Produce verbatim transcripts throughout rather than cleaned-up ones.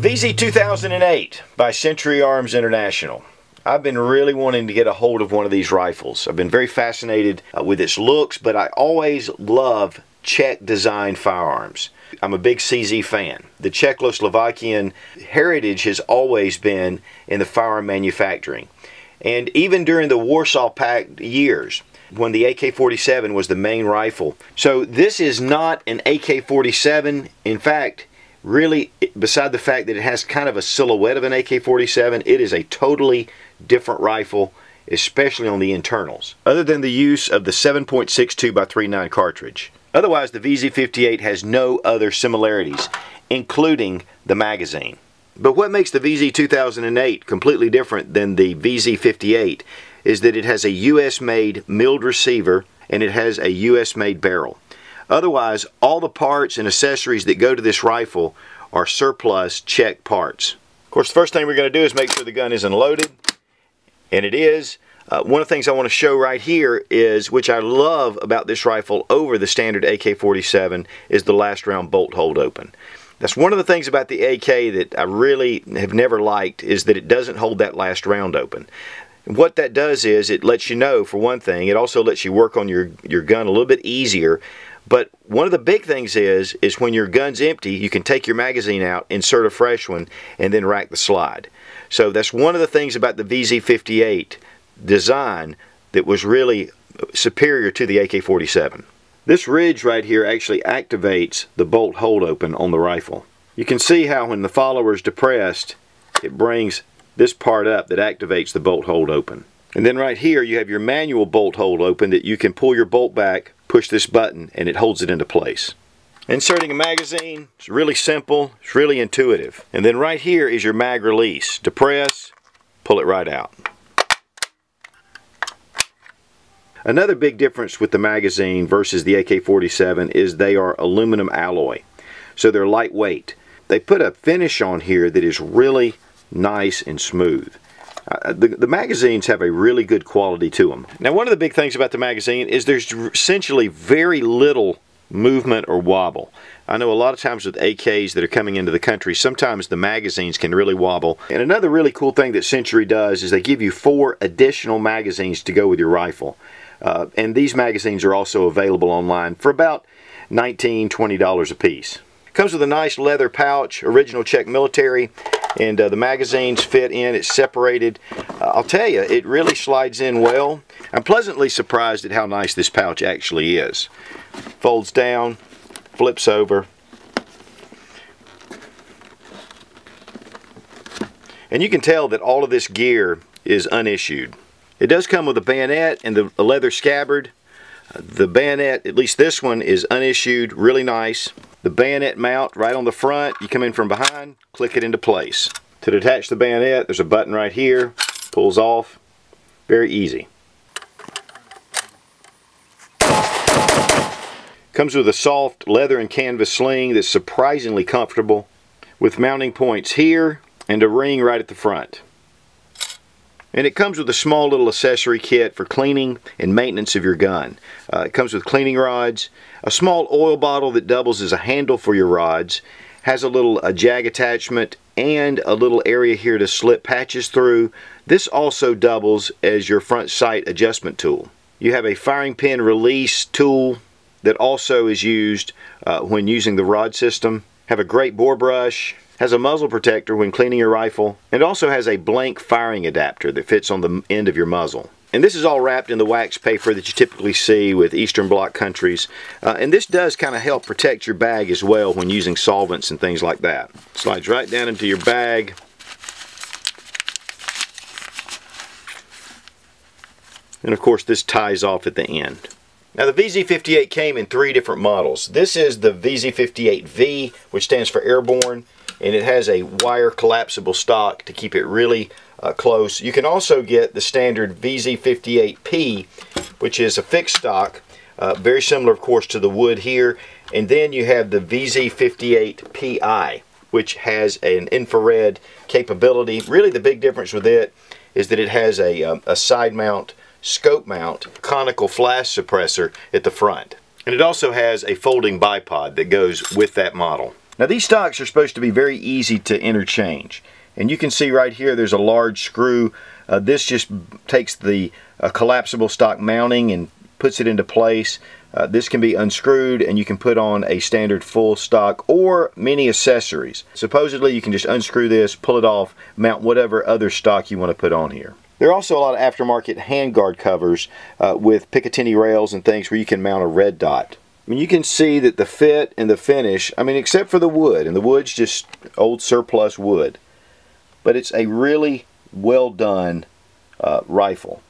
The Vz. two thousand eight by Century Arms International. I've been really wanting to get a hold of one of these rifles. I've been very fascinated uh, with its looks, but I always love Czech design firearms. I'm a big C Z fan. The Czechoslovakian heritage has always been in the firearm manufacturing. And even during the Warsaw Pact years, when the A K forty-seven was the main rifle. So this is not an A K forty-seven. In fact, really, beside the fact that it has kind of a silhouette of an A K forty-seven, it is a totally different rifle, especially on the internals, other than the use of the seven point six two by thirty-nine cartridge. Otherwise, the Vz. fifty-eight has no other similarities, including the magazine. But what makes the Vz. two thousand eight completely different than the Vz. fifty-eight is that it has a U S made milled receiver and it has a U S made barrel. Otherwise, all the parts and accessories that go to this rifle are surplus Czech parts. Of course, the first thing we're going to do is make sure the gun isn't loaded, and it is. Uh, one of the things I want to show right here is, which I love about this rifle over the standard A K forty-seven, is the last round bolt hold open. That's one of the things about the A K that I really have never liked, is that it doesn't hold that last round open. What that does is it lets you know, for one thing, it also lets you work on your, your gun a little bit easier. But one of the big things is, is when your gun's empty, you can take your magazine out, insert a fresh one, and then rack the slide. So that's one of the things about the Vz. fifty-eight design that was really superior to the A K forty-seven. This ridge right here actually activates the bolt hold open on the rifle. You can see how when the follower is depressed, it brings this part up that activates the bolt hold open. And then right here you have your manual bolt hold open that you can pull your bolt back, push this button, and it holds it into place. Inserting a magazine, it's really simple, it's really intuitive. And then right here is your mag release. Depress, pull it right out. Another big difference with the magazine versus the A K forty-seven is they are aluminum alloy, so they're lightweight. They put a finish on here that is really nice and smooth. Uh, the, the magazines have a really good quality to them. Now, one of the big things about the magazine is there's essentially very little movement or wobble. I know a lot of times with A Ks that are coming into the country, sometimes the magazines can really wobble. And another really cool thing that Century does is they give you four additional magazines to go with your rifle. Uh, and these magazines are also available online for about nineteen, twenty dollars a piece. Comes with a nice leather pouch, original Czech military, and uh, the magazines fit in, it's separated. Uh, I'll tell you, it really slides in well. I'm pleasantly surprised at how nice this pouch actually is. Folds down, flips over. And you can tell that all of this gear is unissued. It does come with a bayonet and the leather scabbard. The bayonet, at least this one, is unissued, really nice. The bayonet mount right on the front, you come in from behind, click it into place. To detach the bayonet, there's a button right here, pulls off, very easy. Comes with a soft leather and canvas sling that's surprisingly comfortable, with mounting points here and a ring right at the front. And it comes with a small little accessory kit for cleaning and maintenance of your gun. Uh, it comes with cleaning rods, a small oil bottle that doubles as a handle for your rods, has a little a jag attachment, and a little area here to slip patches through. This also doubles as your front sight adjustment tool. You have a firing pin release tool that also is used uh, when using the rod system. Have a great bore brush. Has a muzzle protector when cleaning your rifle, and also has a blank firing adapter that fits on the end of your muzzle. And this is all wrapped in the wax paper that you typically see with Eastern Bloc countries. Uh, and this does kind of help protect your bag as well when using solvents and things like that. Slides right down into your bag. And of course this ties off at the end. Now, the Vz. fifty-eight came in three different models. This is the Vz. fifty-eight V, which stands for airborne. And it has a wire collapsible stock to keep it really uh, close. You can also get the standard Vz. fifty-eight P, which is a fixed stock, uh, very similar of course to the wood here. And then you have the Vz. fifty-eight P I, which has an infrared capability. Really the big difference with it is that it has a, um, a side mount, scope mount, conical flash suppressor at the front. And it also has a folding bipod that goes with that model. Now these stocks are supposed to be very easy to interchange, and you can see right here there's a large screw. Uh, this just takes the uh, collapsible stock mounting and puts it into place. Uh, this can be unscrewed and you can put on a standard full stock or many accessories. Supposedly you can just unscrew this, pull it off, mount whatever other stock you want to put on here. There are also a lot of aftermarket handguard covers uh, with Picatinny rails and things where you can mount a red dot. I mean, you can see that the fit and the finish, I mean, except for the wood, and the wood's just old surplus wood, but it's a really well done uh, rifle.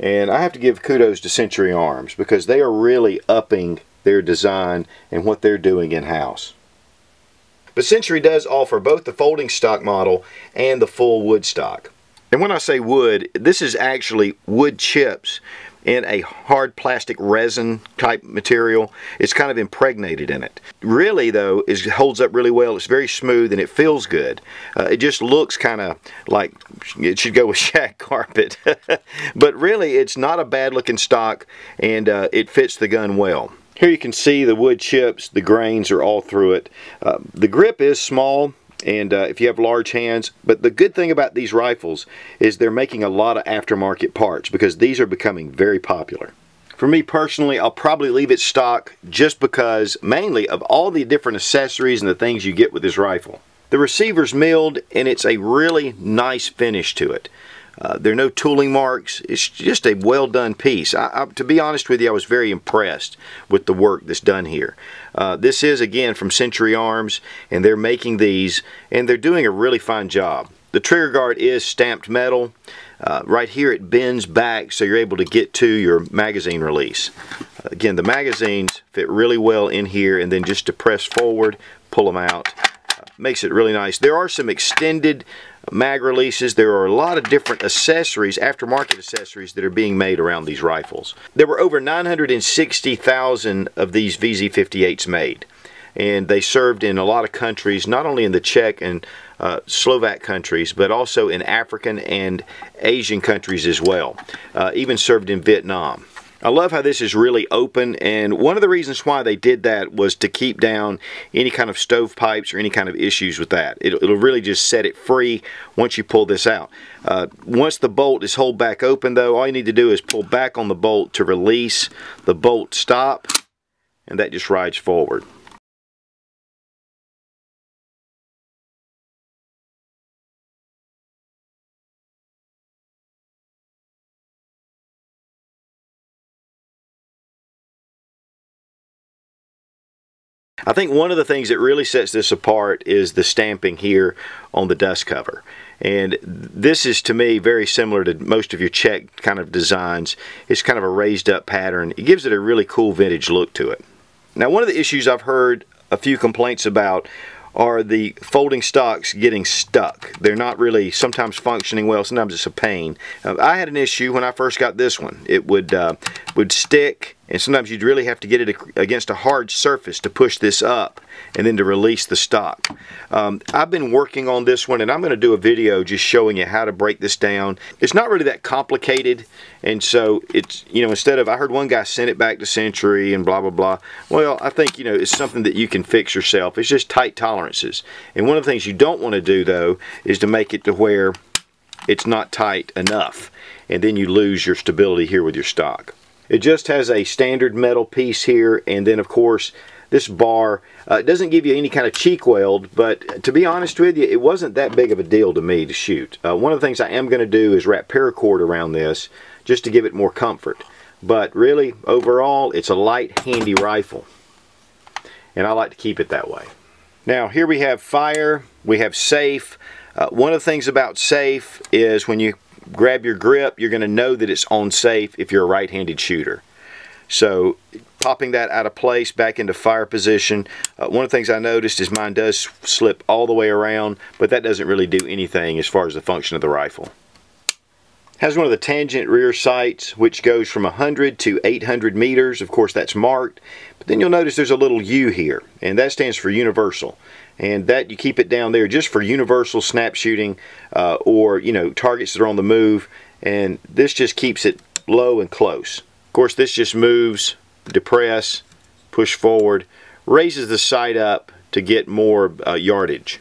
And I have to give kudos to Century Arms because they are really upping their design and what they're doing in-house. But Century does offer both the folding stock model and the full wood stock. And when I say wood, this is actually wood chips in a hard plastic resin type material. It's kind of impregnated in it. Really though, it holds up really well. It's very smooth and it feels good. Uh, it just looks kind of like it should go with shag carpet. But really it's not a bad looking stock, and uh, it fits the gun well. Here you can see the wood chips, the grains are all through it. Uh, the grip is small, and uh, if you have large hands, but the good thing about these rifles is they're making a lot of aftermarket parts because these are becoming very popular. For me personally, I'll probably leave it stock just because mainly of all the different accessories and the things you get with this rifle. The receiver's milled and it's a really nice finish to it. Uh, there are no tooling marks. It's just a well done piece. I, I, to be honest with you, I was very impressed with the work that's done here. Uh, this is again from Century Arms, and they're making these and they're doing a really fine job. The trigger guard is stamped metal. Uh, right here it bends back so you're able to get to your magazine release. Uh, again, the magazines fit really well in here, and then just to press forward, pull them out. Uh, makes it really nice. There are some extended mag releases. There are a lot of different accessories, aftermarket accessories, that are being made around these rifles. There were over nine hundred sixty thousand of these V Z fifty-eights made, and they served in a lot of countries, not only in the Czech and uh, Slovak countries, but also in African and Asian countries as well. Uh, even served in Vietnam. I love how this is really open, and one of the reasons why they did that was to keep down any kind of stovepipes or any kind of issues with that. It'll, it'll really just set it free once you pull this out. Uh, once the bolt is held back open though, all you need to do is pull back on the bolt to release the bolt stop, and that just rides forward. I think one of the things that really sets this apart is the stamping here on the dust cover. And this is, to me, very similar to most of your Czech kind of designs. It's kind of a raised up pattern. It gives it a really cool vintage look to it. Now, one of the issues I've heard a few complaints about are the folding stocks getting stuck. They're not really sometimes functioning well. Sometimes it's a pain. Uh, I had an issue when I first got this one. It would, uh, would stick. And sometimes you'd really have to get it against a hard surface to push this up and then to release the stock. Um, I've been working on this one, and I'm going to do a video just showing you how to break this down. It's not really that complicated, and so it's, you know, instead of, I heard one guy send it back to Century and blah, blah, blah. Well, I think, you know, it's something that you can fix yourself. It's just tight tolerances. And one of the things you don't want to do, though, is to make it to where it's not tight enough, and then you lose your stability here with your stock. It just has a standard metal piece here, and then of course this bar. Uh, it doesn't give you any kind of cheek weld, but to be honest with you, it wasn't that big of a deal to me to shoot. Uh, one of the things I am going to do is wrap paracord around this just to give it more comfort. But really, overall, it's a light, handy rifle, and I like to keep it that way. Now here we have fire, we have safe. Uh, one of the things about safe is when you grab your grip, you're going to know that it's on safe if you're a right-handed shooter. So popping that out of place back into fire position, uh, one of the things I noticed is mine does slip all the way around, but that doesn't really do anything as far as the function of the rifle. Has one of the tangent rear sights, which goes from one hundred to eight hundred meters. Of course, that's marked, but then you'll notice there's a little U here, and that stands for universal. And that, you keep it down there just for universal snap shooting, uh, or, you know, targets that are on the move, and this just keeps it low and close. Of course, this just moves, depress, push forward, raises the sight up to get more uh, yardage.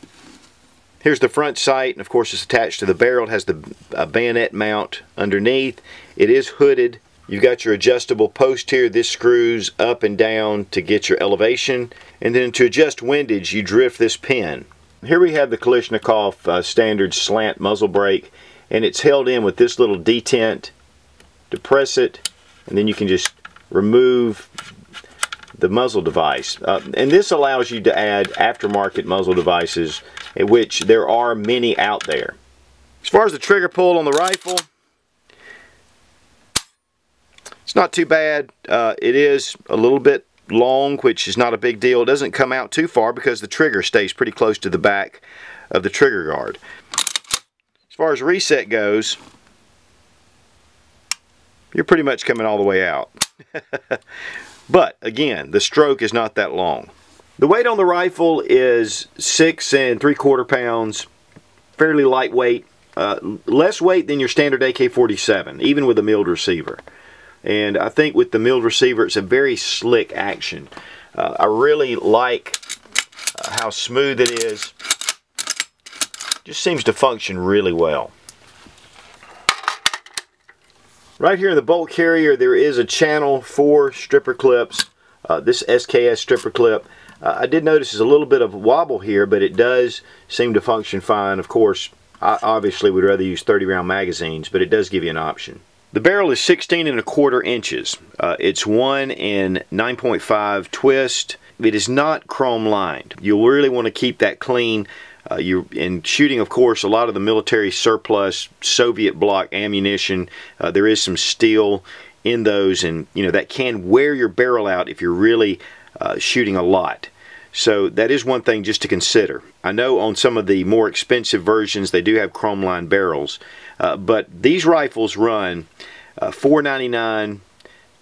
Here's the front sight, and of course it's attached to the barrel. It has the uh, bayonet mount underneath. It is hooded. You've got your adjustable post here. This screws up and down to get your elevation. And then to adjust windage, you drift this pin. Here we have the Kalashnikov uh, standard slant muzzle brake, and it's held in with this little detent. Depress it, and then you can just remove the muzzle device. Uh, and this allows you to add aftermarket muzzle devices, in which there are many out there. As far as the trigger pull on the rifle, it's not too bad. Uh, it is a little bit long, which is not a big deal. It doesn't come out too far because the trigger stays pretty close to the back of the trigger guard. As far as reset goes, you're pretty much coming all the way out. But again, the stroke is not that long. The weight on the rifle is six and three quarter pounds, fairly lightweight, uh, less weight than your standard A K forty-seven, even with a milled receiver. And I think with the milled receiver, it's a very slick action. Uh, I really like uh, how smooth it is. Just seems to function really well. Right here in the bolt carrier, there is a channel for stripper clips. Uh, this S K S stripper clip, uh, I did notice there's a little bit of wobble here, but it does seem to function fine. Of course, I obviously would rather use thirty round magazines, but it does give you an option. The barrel is sixteen and a quarter inches. Uh, it's one in nine point five twist. It is not chrome lined. You'll really want to keep that clean. Uh, you in shooting, of course, a lot of the military surplus Soviet bloc ammunition. Uh, there is some steel in those, and you know that can wear your barrel out if you're really uh, shooting a lot. So that is one thing just to consider. I know on some of the more expensive versions they do have chrome lined barrels, uh, but these rifles run uh, four ninety-nine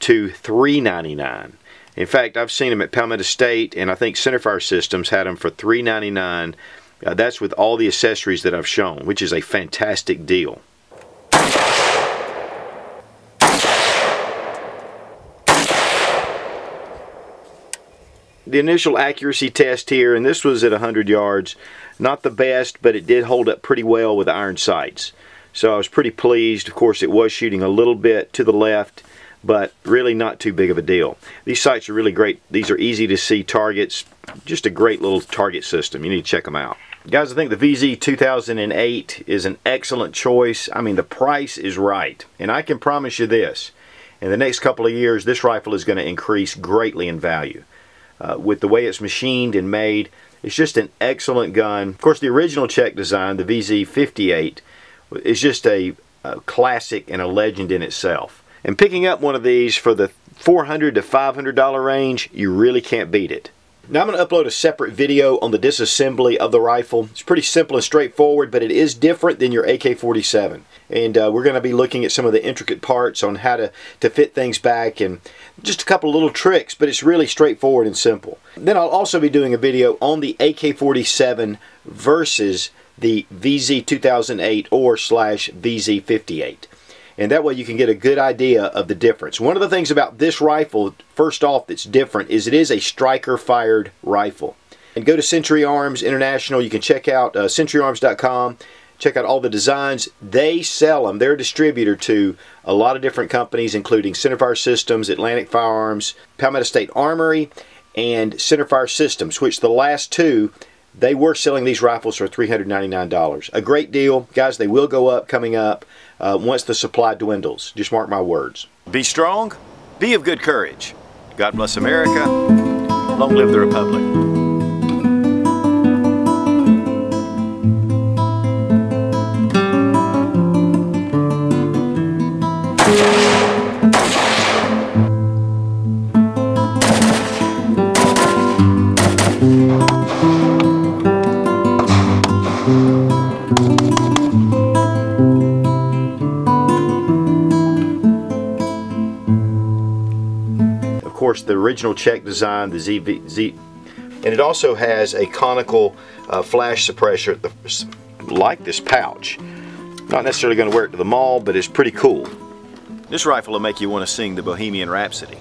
to three ninety-nine. In fact, I've seen them at Palmetto State, and I think Centerfire Systems had them for three ninety-nine. Uh, that's with all the accessories that I've shown, which is a fantastic deal. The initial accuracy test here, and this was at one hundred yards, not the best, but it did hold up pretty well with iron sights. So I was pretty pleased. Of course, it was shooting a little bit to the left, but really not too big of a deal. These sights are really great. These are easy to see targets. Just a great little target system. You need to check them out. Guys, I think the V Z two thousand eight is an excellent choice. I mean, the price is right. And I can promise you this, in the next couple of years, this rifle is going to increase greatly in value. Uh, with the way it's machined and made, it's just an excellent gun. Of course, the original Czech design, the V Z fifty-eight, is just a, a classic and a legend in itself. And picking up one of these for the four hundred to five hundred dollar range, you really can't beat it. Now I'm going to upload a separate video on the disassembly of the rifle. It's pretty simple and straightforward, but it is different than your A K forty-seven. And uh, we're going to be looking at some of the intricate parts on how to, to fit things back and just a couple of little tricks, but it's really straightforward and simple. Then I'll also be doing a video on the A K forty-seven versus the V Z two thousand eight or slash V Z fifty-eight. And that way you can get a good idea of the difference. One of the things about this rifle, first off, that's different is it is a striker-fired rifle. And go to Century Arms International. You can check out uh, Century Arms dot com. Check out all the designs. They sell them. They're a distributor to a lot of different companies, including Centerfire Systems, Atlantic Firearms, Palmetto State Armory, and Centerfire Systems, which the last two, they were selling these rifles for three hundred ninety-nine dollars. A great deal. Guys, they will go up coming up uh, once the supply dwindles. Just mark my words. Be strong. Be of good courage. God bless America. Long live the Republic. The original Czech design, the Z V Z, and it also has a conical uh, flash suppressor at the, like this pouch. Not necessarily going to wear it to the mall, but it's pretty cool. This rifle will make you want to sing the Bohemian Rhapsody.